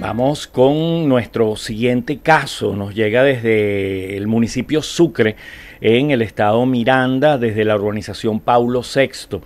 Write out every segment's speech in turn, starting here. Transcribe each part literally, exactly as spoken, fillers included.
Vamos con nuestro siguiente caso. Nos llega desde el municipio Sucre, en el estado Miranda, desde la urbanización Paulo sexto.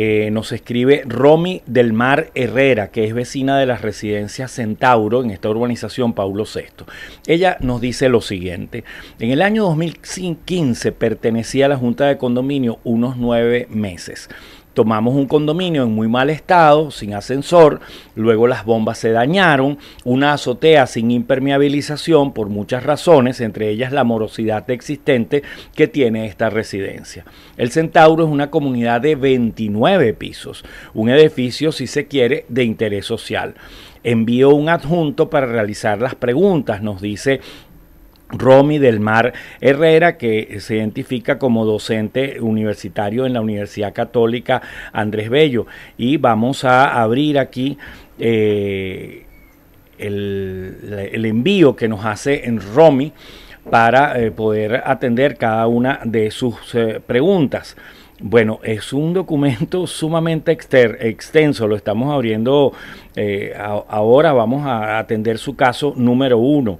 Eh, nos escribe Romy del Mar Herrera, que es vecina de la Residencia Centauro, en esta urbanización Paulo sexto. Ella nos dice lo siguiente: en el año dos mil quince pertenecía a la Junta de Condominio unos nueve meses. Tomamos un condominio en muy mal estado, sin ascensor, luego las bombas se dañaron, una azotea sin impermeabilización por muchas razones, entre ellas la morosidad existente que tiene esta residencia. El Centauro es una comunidad de veintinueve pisos, un edificio, si se quiere, de interés social. Envío un adjunto para realizar las preguntas, nos dice Romy del Mar Herrera, que se identifica como docente universitario en la Universidad Católica Andrés Bello. Y vamos a abrir aquí eh, el, el envío que nos hace en Romy para eh, poder atender cada una de sus eh, preguntas. Bueno, es un documento sumamente extenso, lo estamos abriendo eh, a, ahora, vamos a atender su caso número uno.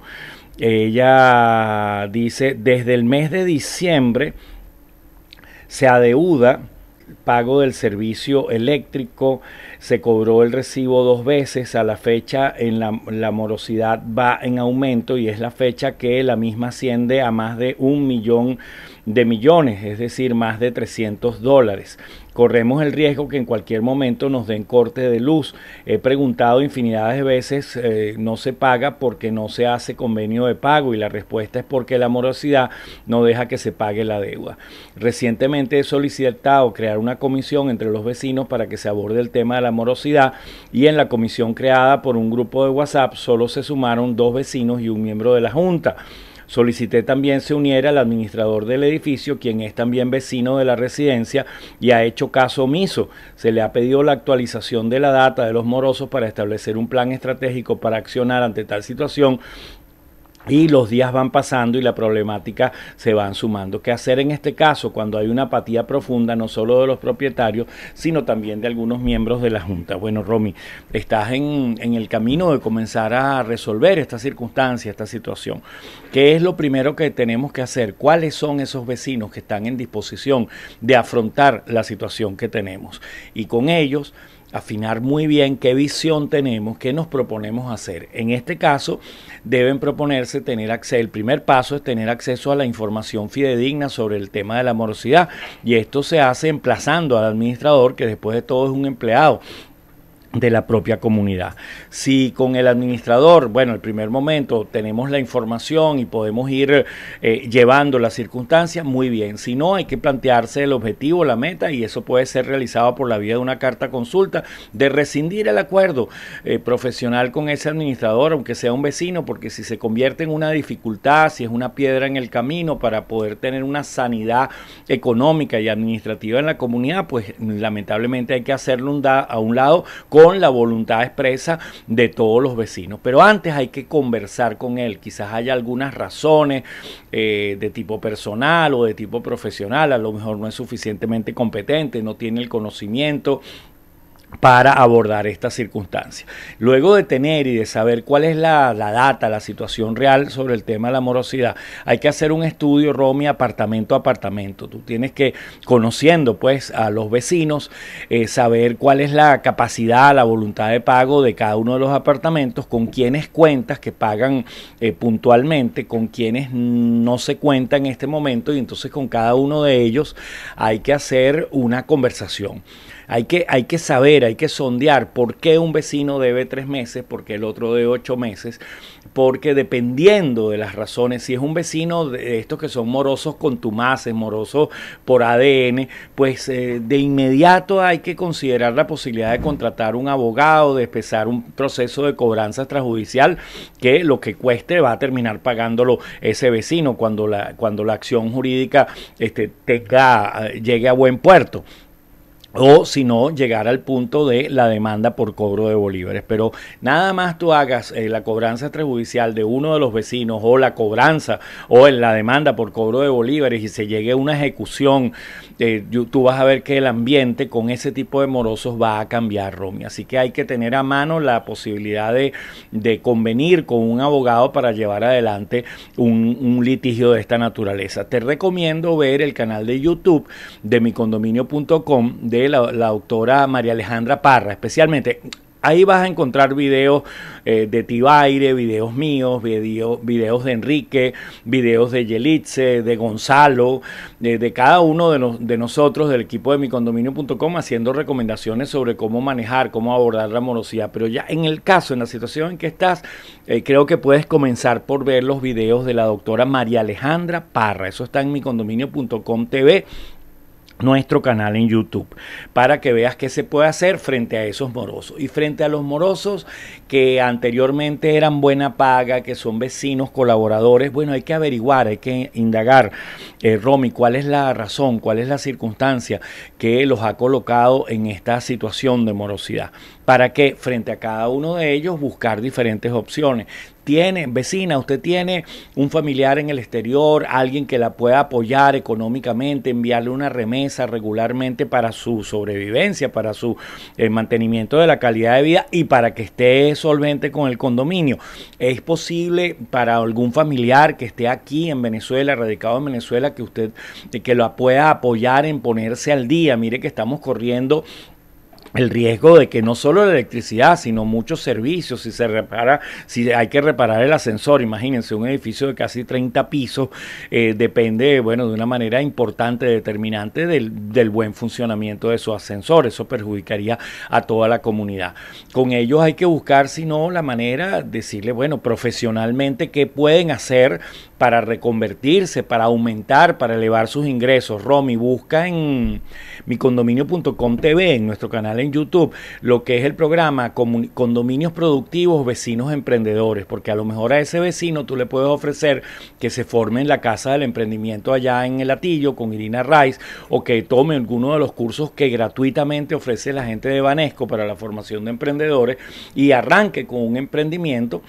Ella dice: desde el mes de diciembre se adeuda pago del servicio eléctrico, se cobró el recibo dos veces, a la fecha en la, la morosidad va en aumento y es la fecha que la misma asciende a más de un millón de millones, es decir, más de trescientos dólares. Corremos el riesgo que en cualquier momento nos den corte de luz. He preguntado infinidad de veces, eh, no se paga porque no se hace convenio de pago, y la respuesta es porque la morosidad no deja que se pague la deuda. Recientemente he solicitado crear una comisión entre los vecinos para que se aborde el tema de la morosidad, y en la comisión creada por un grupo de WhatsApp solo se sumaron dos vecinos y un miembro de la Junta. Solicité también se uniera al administrador del edificio, quien es también vecino de la residencia y ha hecho caso omiso. Se le ha pedido la actualización de la data de los morosos para establecer un plan estratégico para accionar ante tal situación. Y los días van pasando y la problemática se van sumando. ¿Qué hacer en este caso cuando hay una apatía profunda, no solo de los propietarios, sino también de algunos miembros de la Junta? Bueno, Romy, estás en, en el camino de comenzar a resolver esta circunstancia, esta situación. ¿Qué es lo primero que tenemos que hacer? ¿Cuáles son esos vecinos que están en disposición de afrontar la situación que tenemos? Y con ellos afinar muy bien qué visión tenemos, qué nos proponemos hacer. En este caso, deben proponerse tener acceso. El primer paso es tener acceso a la información fidedigna sobre el tema de la morosidad, y esto se hace emplazando al administrador, que después de todo es un empleado de la propia comunidad. Si con el administrador, bueno, el primer momento tenemos la información y podemos ir eh, llevando las circunstancias, muy bien. Si no, hay que plantearse el objetivo, la meta, y eso puede ser realizado por la vía de una carta consulta, de rescindir el acuerdo eh, profesional con ese administrador, aunque sea un vecino, porque si se convierte en una dificultad, si es una piedra en el camino para poder tener una sanidad económica y administrativa en la comunidad, pues lamentablemente hay que hacerlo un da- a un lado con con la voluntad expresa de todos los vecinos. Pero antes hay que conversar con él. Quizás haya algunas razones eh, de tipo personal o de tipo profesional. A lo mejor no es suficientemente competente, no tiene el conocimiento para abordar estas circunstancias. Luego de tener y de saber cuál es la, la data, la situación real sobre el tema de la morosidad, hay que hacer un estudio, Romy, apartamento a apartamento. Tú tienes que, conociendo pues a los vecinos, eh, saber cuál es la capacidad, la voluntad de pago de cada uno de los apartamentos, con quiénes cuentas que pagan eh, puntualmente, con quiénes no se cuenta en este momento, y entonces con cada uno de ellos hay que hacer una conversación. Hay que, hay que saber, hay que sondear por qué un vecino debe tres meses, por qué el otro debe ocho meses, porque dependiendo de las razones, si es un vecino de estos que son morosos contumaces, morosos por A D N, pues eh, de inmediato hay que considerar la posibilidad de contratar un abogado, de empezar un proceso de cobranza extrajudicial, que lo que cueste va a terminar pagándolo ese vecino cuando la, cuando la acción jurídica este, tenga, llegue a buen puerto. o si no, llegar al punto de la demanda por cobro de bolívares. Pero nada más tú hagas eh, la cobranza extrajudicial de uno de los vecinos o la cobranza o en la demanda por cobro de bolívares y se llegue a una ejecución, eh, tú vas a ver que el ambiente con ese tipo de morosos va a cambiar, Romy. Así que hay que tener a mano la posibilidad de, de convenir con un abogado para llevar adelante un, un litigio de esta naturaleza. Te recomiendo ver el canal de YouTube de mi condominio punto com de La, la doctora María Alejandra Parra, especialmente. Ahí vas a encontrar videos eh, de Tibaire, videos míos, video, videos de Enrique, videos de Yelitze, de Gonzalo, de, de cada uno de, no, de nosotros, del equipo de mi condominio punto com, haciendo recomendaciones sobre cómo manejar, cómo abordar la morosidad. Pero ya en el caso, en la situación en que estás, eh, creo que puedes comenzar por ver los videos de la doctora María Alejandra Parra. Eso está en mi condominio punto com TV. Nuestro canal en YouTube, para que veas qué se puede hacer frente a esos morosos y frente a los morosos que anteriormente eran buena paga, que son vecinos, colaboradores. Bueno, hay que averiguar, hay que indagar, eh, Romy, cuál es la razón, cuál es la circunstancia que los ha colocado en esta situación de morosidad, para que frente a cada uno de ellos buscar diferentes opciones. Tiene, vecina, usted tiene un familiar en el exterior, alguien que la pueda apoyar económicamente, enviarle una remesa regularmente para su sobrevivencia, para su eh, mantenimiento de la calidad de vida y para que esté solvente con el condominio. ¿Es posible para algún familiar que esté aquí en Venezuela, radicado en Venezuela, que usted eh, que la pueda apoyar en ponerse al día? Mire que estamos corriendo el riesgo de que no solo la electricidad, sino muchos servicios, si se repara, si hay que reparar el ascensor, imagínense un edificio de casi treinta pisos, eh, depende, bueno, de una manera importante, determinante del, del buen funcionamiento de su ascensor. Eso perjudicaría a toda la comunidad. Con ellos hay que buscar, si no, la manera de decirle, bueno, profesionalmente, qué pueden hacer para reconvertirse, para aumentar, para elevar sus ingresos. Romy, busca en mi condominio punto com TV, en nuestro canal en YouTube, lo que es el programa Condominios Productivos Vecinos Emprendedores, porque a lo mejor a ese vecino tú le puedes ofrecer que se forme en la Casa del Emprendimiento allá en El Atillo con Irina Rice, o que tome alguno de los cursos que gratuitamente ofrece la gente de Banesco para la formación de emprendedores y arranque con un emprendimiento.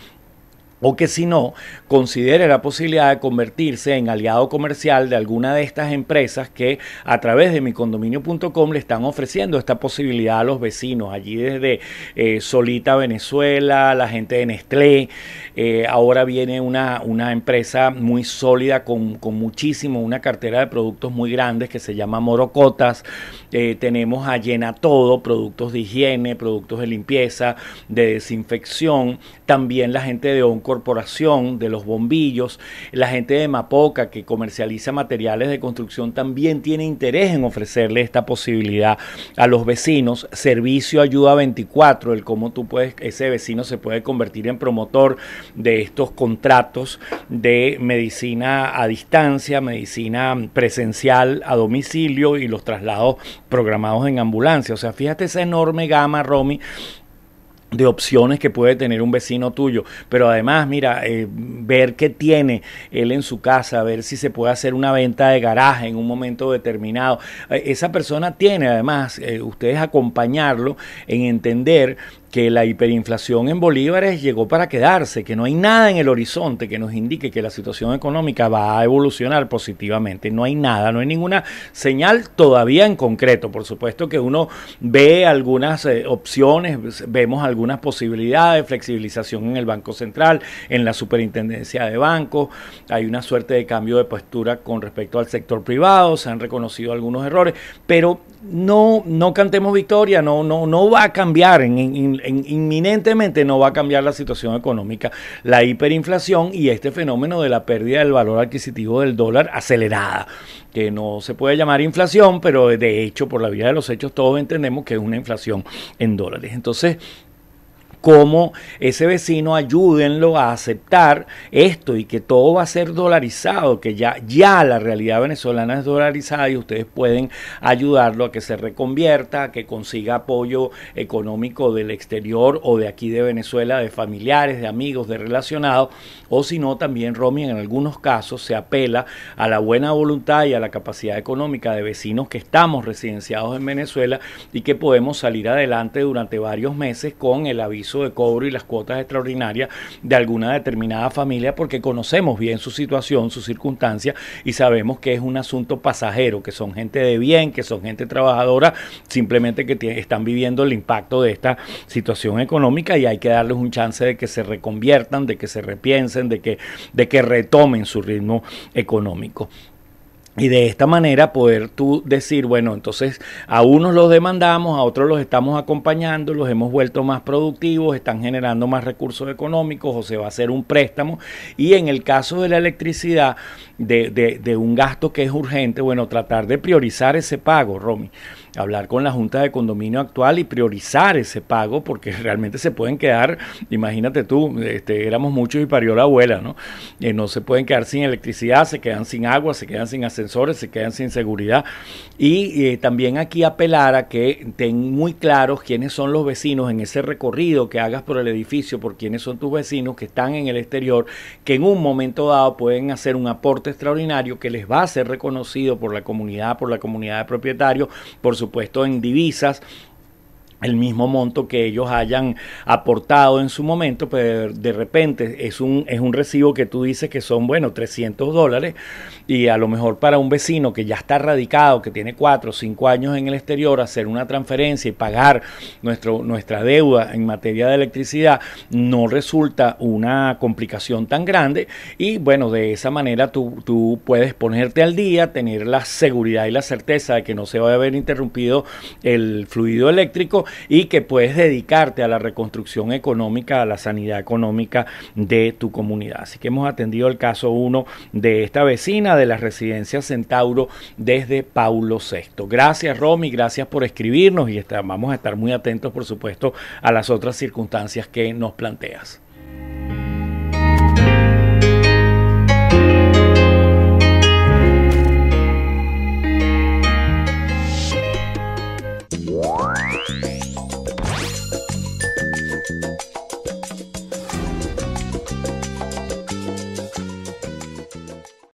O que si no, considere la posibilidad de convertirse en aliado comercial de alguna de estas empresas que a través de mi condominio punto com le están ofreciendo esta posibilidad a los vecinos. Allí desde eh, Solita Venezuela, la gente de Nestlé, eh, ahora viene una, una empresa muy sólida con, con muchísimo, una cartera de productos muy grandes que se llama Morocotas. Eh, tenemos a Llena Todo, productos de higiene, productos de limpieza, de desinfección. También la gente de Oncu Corporación, de los bombillos, la gente de Mapoca, que comercializa materiales de construcción, también tiene interés en ofrecerle esta posibilidad a los vecinos. Servicio Ayuda veinticuatro, el cómo tú puedes, ese vecino se puede convertir en promotor de estos contratos de medicina a distancia, medicina presencial a domicilio y los traslados programados en ambulancia. O sea, fíjate esa enorme gama, Romy, de opciones que puede tener un vecino tuyo. Pero además, mira, eh, ver qué tiene él en su casa, ver si se puede hacer una venta de garaje en un momento determinado. Eh, esa persona tiene, además, eh, ustedes acompañarlo en entender que la hiperinflación en bolívares llegó para quedarse, que no hay nada en el horizonte que nos indique que la situación económica va a evolucionar positivamente. No hay nada, no hay ninguna señal todavía en concreto. Por supuesto que uno ve algunas eh, opciones, vemos algunas posibilidades, flexibilización en el Banco Central, en la Superintendencia de Bancos, hay una suerte de cambio de postura con respecto al sector privado, se han reconocido algunos errores, pero no, no cantemos victoria, no, no, no va a cambiar en, en inminentemente no va a cambiar la situación económica, la hiperinflación y este fenómeno de la pérdida del valor adquisitivo del dólar acelerada, que no se puede llamar inflación, pero de hecho, por la vía de los hechos, todos entendemos que es una inflación en dólares. Entonces, cómo ese vecino ayúdenlo a aceptar esto y que todo va a ser dolarizado, que ya, ya la realidad venezolana es dolarizada y ustedes pueden ayudarlo a que se reconvierta, a que consiga apoyo económico del exterior o de aquí de Venezuela, de familiares, de amigos, de relacionados, o si no también, Romy, en algunos casos se apela a la buena voluntad y a la capacidad económica de vecinos que estamos residenciados en Venezuela y que podemos salir adelante durante varios meses con el aviso de cobro y las cuotas extraordinarias de alguna determinada familia, porque conocemos bien su situación, sus circunstancias y sabemos que es un asunto pasajero, que son gente de bien, que son gente trabajadora, simplemente que están viviendo el impacto de esta situación económica y hay que darles un chance de que se reconviertan, de que se repiensen, de que, de que retomen su ritmo económico. Y de esta manera poder tú decir, bueno, entonces a unos los demandamos, a otros los estamos acompañando, los hemos vuelto más productivos, están generando más recursos económicos o se va a hacer un préstamo. Y en el caso de la electricidad, de, de, de un gasto que es urgente, bueno, tratar de priorizar ese pago, Romy. Hablar con la Junta de Condominio actual y priorizar ese pago, porque realmente se pueden quedar, imagínate tú, este, éramos muchos y parió la abuela, ¿no? Eh, no se pueden quedar sin electricidad, se quedan sin agua, se quedan sin ascensores, se quedan sin seguridad. Y eh, también aquí apelar a que ten muy claros quiénes son los vecinos en ese recorrido que hagas por el edificio, por quiénes son tus vecinos que están en el exterior, que en un momento dado pueden hacer un aporte extraordinario que les va a ser reconocido por la comunidad, por la comunidad de propietarios, por supuesto en divisas, el mismo monto que ellos hayan aportado en su momento, pero de repente es un, es un recibo que tú dices que son, bueno, trescientos dólares y a lo mejor para un vecino que ya está radicado, que tiene cuatro o cinco años en el exterior, hacer una transferencia y pagar nuestro, nuestra deuda en materia de electricidad no resulta una complicación tan grande y bueno, de esa manera tú, tú puedes ponerte al día, tener la seguridad y la certeza de que no se va a haber interrumpido el fluido eléctrico y que puedes dedicarte a la reconstrucción económica, a la sanidad económica de tu comunidad. Así que hemos atendido el caso uno de esta vecina de la Residencia Centauro desde Paulo sexto. Gracias, Romy, gracias por escribirnos y está, vamos a estar muy atentos, por supuesto, a las otras circunstancias que nos planteas.